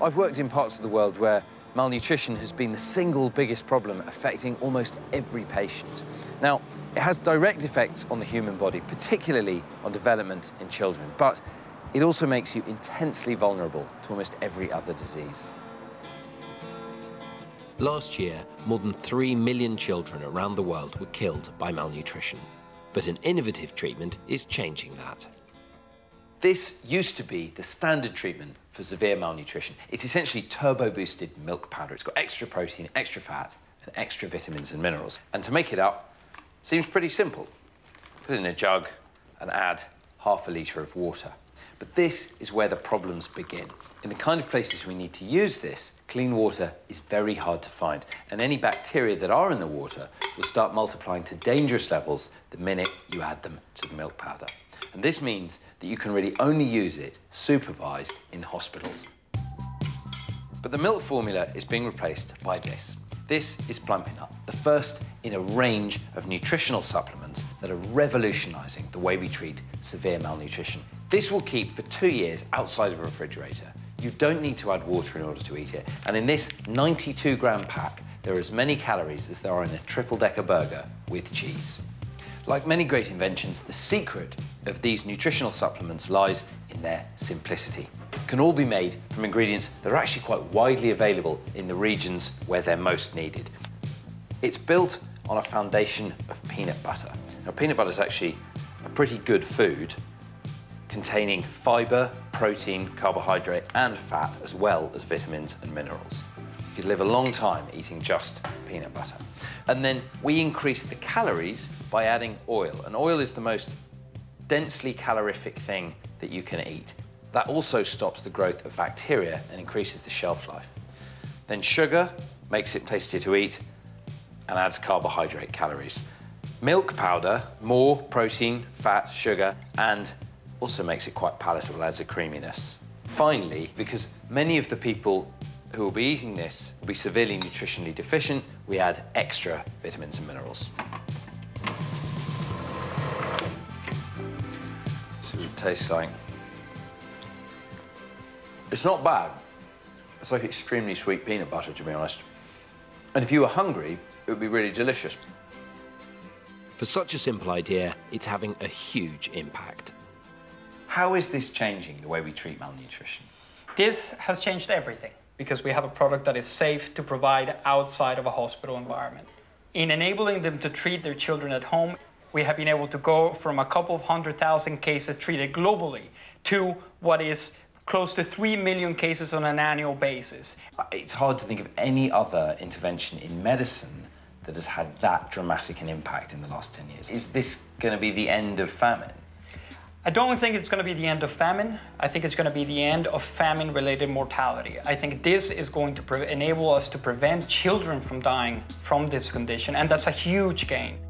I've worked in parts of the world where malnutrition has been the single biggest problem affecting almost every patient. Now, it has direct effects on the human body, particularly on development in children, but it also makes you intensely vulnerable to almost every other disease. Last year, more than 3 million children around the world were killed by malnutrition. But an innovative treatment is changing that. This used to be the standard treatment for severe malnutrition. It's essentially turbo-boosted milk powder. It's got extra protein, extra fat, and extra vitamins and minerals. And to make it up seems pretty simple. Put in a jug and add ½ litre of water. But this is where the problems begin. In the kind of places we need to use this, clean water is very hard to find, and any bacteria that are in the water will start multiplying to dangerous levels the minute you add them to the milk powder. And this means that you can really only use it supervised in hospitals. But the milk formula is being replaced by this. This is Plumpy'nut, the first in a range of nutritional supplements that are revolutionising the way we treat severe malnutrition. This will keep for 2 years outside of a refrigerator. You don't need to add water in order to eat it. And in this 92-gram pack, there are as many calories as there are in a triple-decker burger with cheese. Like many great inventions, the secret of these nutritional supplements lies in their simplicity. It can all be made from ingredients that are actually quite widely available in the regions where they're most needed. It's built on a foundation of peanut butter. Now, peanut butter is actually a pretty good food, containing fibre, protein, carbohydrate and fat, as well as vitamins and minerals. You could live a long time eating just peanut butter. And then we increase the calories by adding oil. And oil is the most densely calorific thing that you can eat. That also stops the growth of bacteria and increases the shelf life. Then sugar makes it tastier to eat and adds carbohydrate calories. Milk powder, more protein, fat, sugar, and also makes it quite palatable, adds a creaminess. Finally, because many of the people who will be eating this will be severely nutritionally deficient, we add extra vitamins and minerals. So it tastes like... It's not bad. It's like extremely sweet peanut butter, to be honest. And if you were hungry, it would be really delicious. For such a simple idea, it's having a huge impact. How is this changing the way we treat malnutrition? This has changed everything, because we have a product that is safe to provide outside of a hospital environment. In enabling them to treat their children at home, we have been able to go from a couple of 100,000 cases treated globally to what is close to 3 million cases on an annual basis. It's hard to think of any other intervention in medicine that has had that dramatic an impact in the last 10 years. Is this going to be the end of famine? I don't think it's going to be the end of famine. I think it's going to be the end of famine-related mortality. I think this is going to enable us to prevent children from dying from this condition, and that's a huge gain.